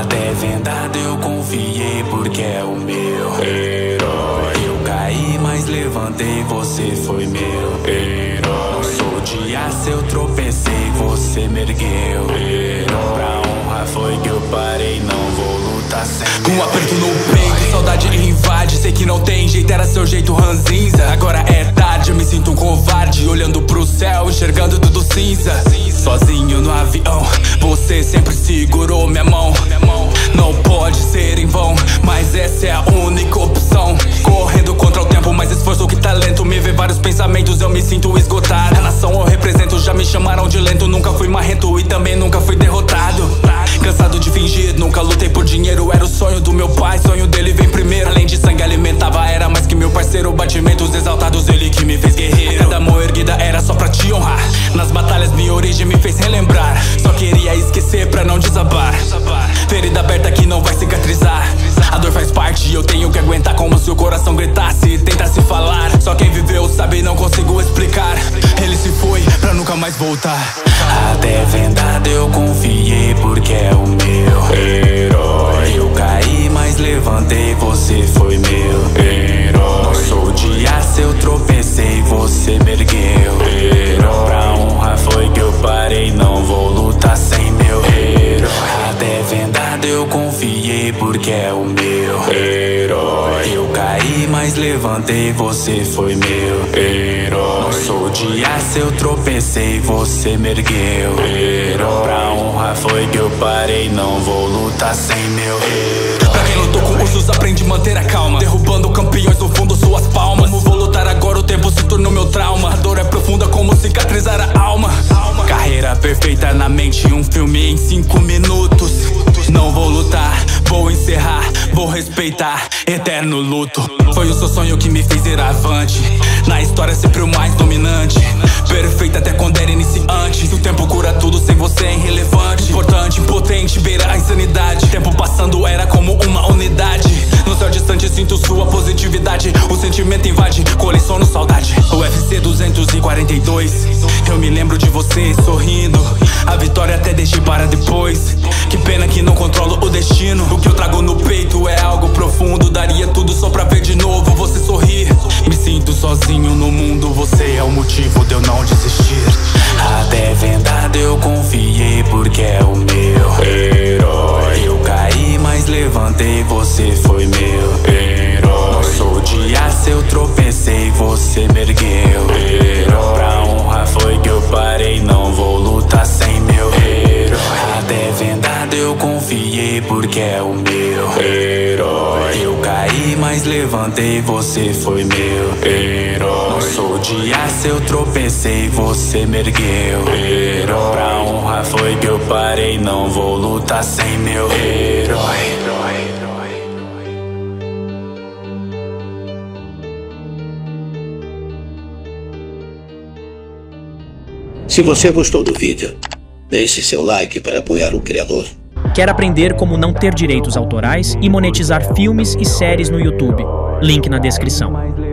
até vendado eu confiei, porque é o meu herói. Eu caí, mas levantei, você foi meu herói. Não sou de aço, eu tropecei, você me ergueu. Pra honra foi que eu parei, não vou lutar sem. Um aperto no peito, saudade invade. Sei que não tem jeito, era seu jeito ranzinza. Agora é tarde, eu me sinto um covarde, olhando pro céu, enxergando tudo cinza. Sozinho no avião, você sempre segurou minha mão. Não pode ser em vão, mas essa é a única opção. Correndo contra o tempo, mais esforço que talento. Me vê vários pensamentos, eu me sinto esgotado. A nação eu represento, já me chamaram de lento. Nunca fui marrento e também nunca fui derrotado. Cansado de fingir, nunca lutei por dinheiro. Era o sonho do meu pai, sonho dele vem primeiro. Além de sangue alimentava, era mais que meu parceiro. Batimentos exaltados, ele que me fez guerreiro. Cada mão erguida era só pra te honrar. Nas batalhas minha origem me fez relembrar. Só queria esquecer pra não desabar. Ferida aberta que não vai cicatrizar. A dor faz parte e eu tenho que aguentar. Como se o coração gritasse e tentasse falar. Só quem viveu sabe, não consigo explicar. Ele se foi pra nunca mais voltar. Até vendado eu confiei, porque é o meu herói. Eu caí, mas levantei, você foi meu herói. Não sou de aço, eu tropecei, você me ergueu. Herói. Pra honra foi que eu parei, não vou lutar sem meu herói. Até vendado eu confiei, porque é o meu herói. Eu caí, mas levantei, você foi meu herói. Não sou de aço, eu tropecei, você me ergueu. Herói. Pra honra foi que eu parei, não vou lutar sem meu herói. Pra quem lutou com ursos, aprende a manter a calma, derrubando campeões no fundo suas palmas. Como vou lutar agora, o tempo se tornou meu trauma. A dor é profunda, como cicatrizar a alma. Carreira perfeita na mente, um filme em 5 minutos. Não vou lutar, vou encerrar, vou respeitar, eterno luto. Foi o seu sonho que me fez ir avante. Na história sempre o mais dominante. Perfeito até quando era iniciante. Se o tempo cura tudo, sem você é irrelevante. Importante, impotente, beira a insanidade. Tempo passando era como uma unidade. No céu distante sinto sua positividade. O sentimento invade, coleciono saudade. UFC 242, eu me lembro de você sorrindo. A vitória até deixei para depois. Que pena que não controlo o destino. O que eu trago no peito é algo profundo. Daria tudo só pra ver de novo você sorrir. Me sinto sozinho no mundo, você é o motivo de eu não desistir. Até vendado eu confiei, porque é o meu herói. Eu caí, mas levantei, você foi meu herói. Não sou de aço, eu tropecei, você me ergueu. Herói. Pra honra foi que eu parei, não vou lutar sem meu herói. Até vendado eu confiei, porque é o meu herói. Eu caí, mas levantei, você foi meu herói. Não sou de aço, eu tropecei, você me ergueu. Herói. Pra honra foi que eu parei, não vou lutar sem meu herói. Se você gostou do vídeo, deixe seu like para apoiar o criador. Quer aprender como não ter direitos autorais e monetizar filmes e séries no YouTube? Link na descrição.